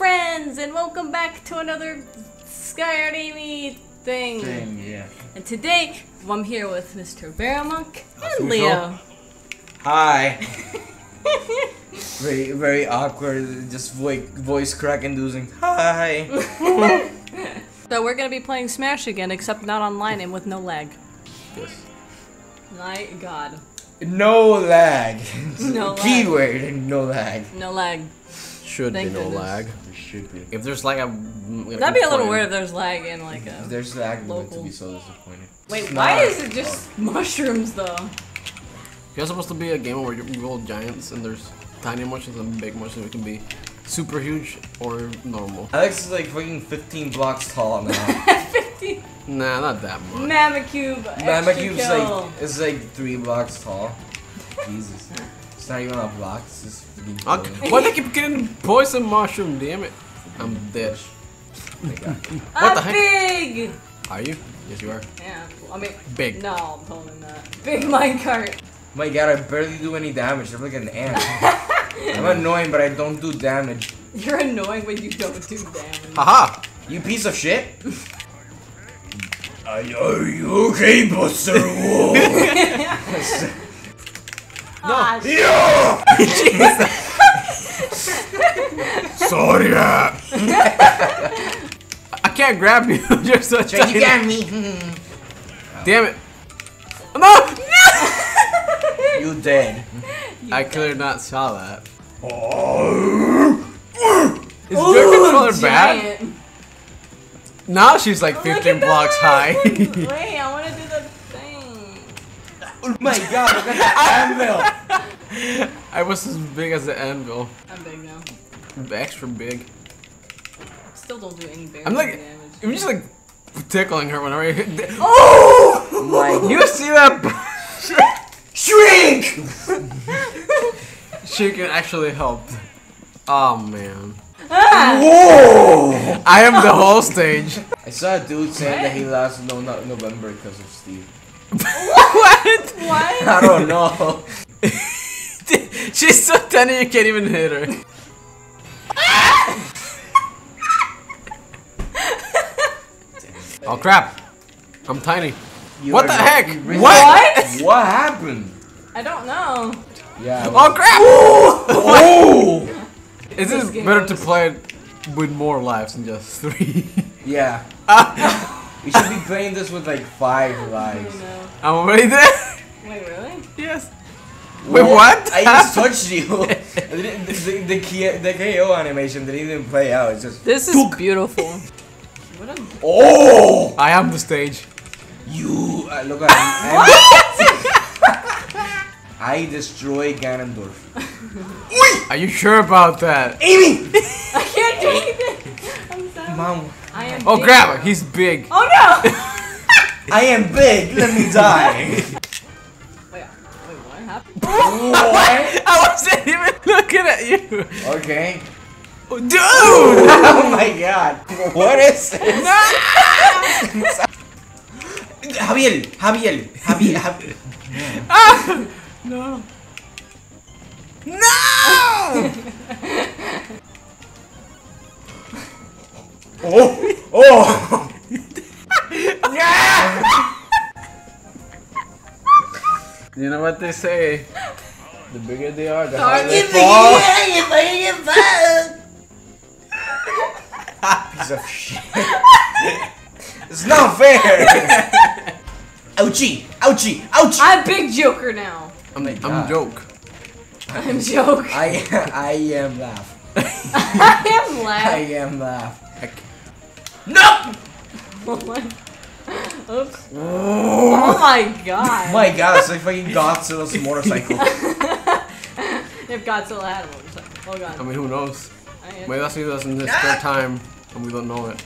friends, and welcome back to another SkyArmy thing. Yeah. And today, I'm here with Mr. Varumonk and Leo. Hi. Very, very awkward, just voice crack inducing. Hi. So we're gonna be playing Smash again, except not online and with no lag. Yes. My God. No lag. No lag. Keyword, no lag. No lag. Should be no lag. There should be. If there's like a... That'd be a little weird if there's lag in like a... If there's lag, we would be so disappointed. Wait, why is it just mushrooms though? You're supposed to be a game where you roll giants and there's tiny mushrooms and big mushrooms. It can be super huge or normal. Alex is like fucking 15 blocks tall now. 15? Nah, not that much. Mamakube. Mamakube's like, it's like 3 blocks tall. Jesus. It's not even a block, it's just okay. Why do they keep getting poison mushroom, damn it? I'm dead. What the heck? Big! Are you? Yes, you are. Yeah, I mean, big. No, I'm totally not. Big minecart. My God, I barely do any damage. I'm like an ant. I'm annoying, but I don't do damage. You're annoying, but you don't do damage. Haha! You piece of shit! Are you okay, Buster Wolf? No. Yeah! Jesus! Sorry! I can't grab you. You're so tiny. You got me. Damn it! No! You dead. I could not saw that. Is Joker color bad? Now she's like 15 blocks high. Wait, I want to do the thing. Oh my God, look at that anvil. I was as big as the anvil. I'm big now. I'm extra big. Still don't do any big damage. I'm just like tickling her whenever I hit. Oh my! You see that? Shrink! She can actually help. Oh man. Ah. Whoa! I am the whole stage. I saw a dude saying that he lost November because of Steve. What? What? I don't know. She's so tiny you can't even hit her. Oh crap. I'm tiny. What the heck? What? What happened? I don't know. Yeah. Oh crap! Oh! Is this better to play it with more lives than just 3? Yeah. We should be playing this with like 5 lives. I'm already there. Wait, really? Yes. Wait, what? I just touched you. The KO animation didn't even play out. It's just. This is beautiful. What a. Oh! I am the stage. You look at me. What? I destroy Ganondorf. Are you sure about that? Amy! I can't do anything! I'm sorry. Mom. I am big. Grab her. He's big. Oh no! I am big, let me die. Wait, what happened? What? I wasn't even looking at you. Okay. Dude! Oh my God. What is this? No! Javier. Ah! No. No! Oh! Yeah! You know what they say? The bigger they are, the harder they fall. Piece of shit. It's not fair! Ouchie! Ouchie! Ouchie! I'm Big Joker now! I'm Joke. I'm Joke. I am Laugh. I am Laugh. I am Laugh. No! Oops. Oh my God. My God, it's like fucking Godzilla's motorcycle. If Godzilla had a motorcycle. Oh God. I mean, who knows? Maybe that's us in this spare time and we don't know it.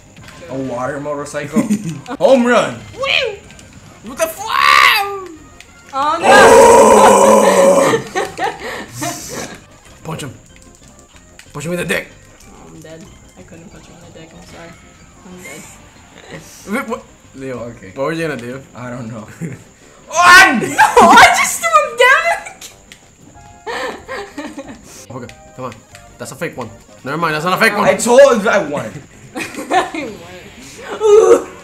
A water motorcycle. Home run! Whee! What the fuck? Oh no! Oh! Punch him. Punch him in the dick. Oh, I'm dead. I couldn't punch him in the dick. I'm sorry. I'm dead. What? Leo, okay. What were you gonna do? I don't know. Oh, I just threw him down! Okay, come on. That's a fake one. Never mind, that's not a fake one. I told you I won.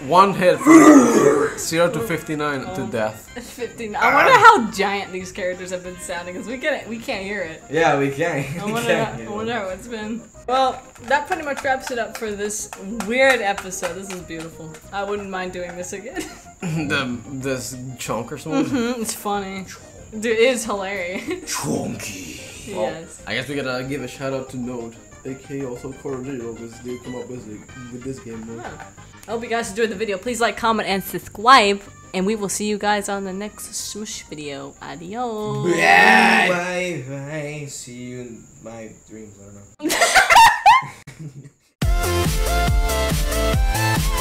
One hit from 0 to 59 to death. 59. I wonder how giant these characters have been sounding, because we can't hear it. Yeah, we can't. I wonder how it's been. Well, that pretty much wraps it up for this weird episode. This is beautiful. I wouldn't mind doing this again. This chunk or something? Mm-hmm, it's funny. Dude, it is hilarious. Chunky. Yes. Well, I guess we gotta give a shout out to Node, aka also Corridor, because they come up with this game mode. Yeah. I hope you guys enjoyed the video. Please like, comment, and subscribe. And we will see you guys on the next Smoosh video. Adios. Bye. Bye. See you in my dreams. I don't know.